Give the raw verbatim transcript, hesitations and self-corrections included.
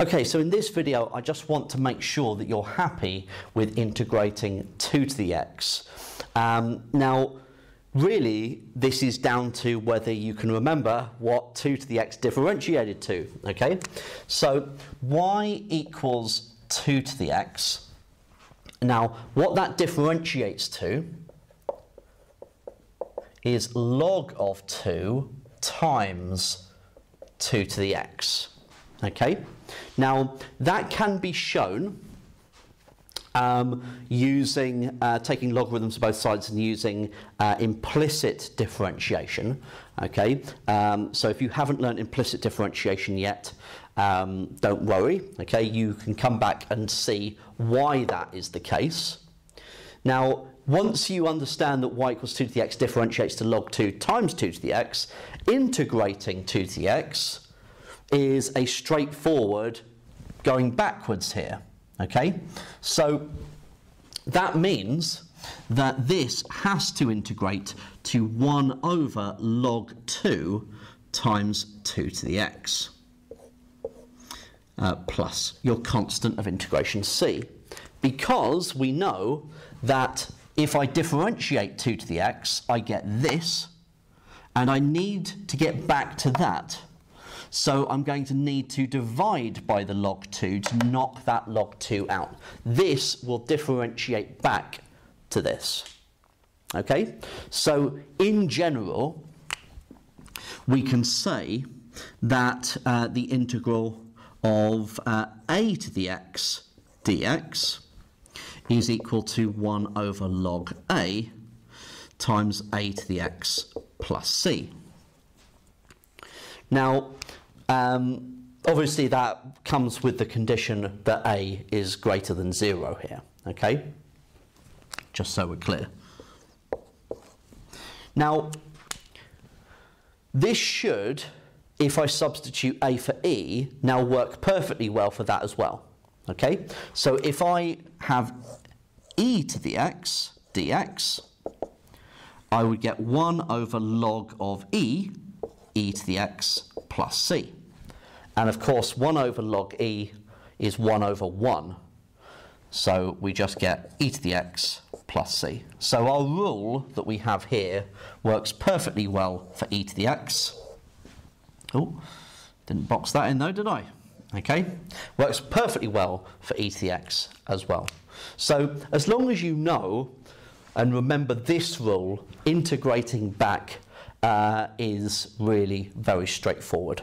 Okay, so in this video, I just want to make sure that you're happy with integrating two to the x. Um, now, really, this is down to whether you can remember what two to the x differentiated to, okay? So y equals two to the x. Now, what that differentiates to is log of two times two to the x, okay? Now, that can be shown um, using uh, taking logarithms of both sides and using uh, implicit differentiation, okay? Um, so if you haven't learned implicit differentiation yet, um, don't worry, okay? You can come back and see why that is the case. Now, once you understand that y equals two to the x differentiates to log two times two to the x, integrating two to the x is a straightforward going backwards here, okay? So that means that this has to integrate to one over log two times two to the x uh, plus your constant of integration c, because we know that if I differentiate two to the x, I get this, and I need to get back to that. So I'm going to need to divide by the log two to knock that log two out. This will differentiate back to this, okay? So in general, we can say that uh, the integral of uh, a to the x dx is equal to one over log a times a to the x plus c. Now, Um, obviously that comes with the condition that a is greater than zero here, okay? Just so we're clear. Now, this should, if I substitute a for e, now work perfectly well for that as well, okay? So if I have e to the x dx, I would get one over log of e, e to the x plus c. And of course, one over log e is one over one. So we just get e to the x plus c. So our rule that we have here works perfectly well for e to the x. Oh, didn't box that in though, did I? Okay. Works perfectly well for e to the x as well. So as long as you know and remember this rule, integrating back uh, is really very straightforward.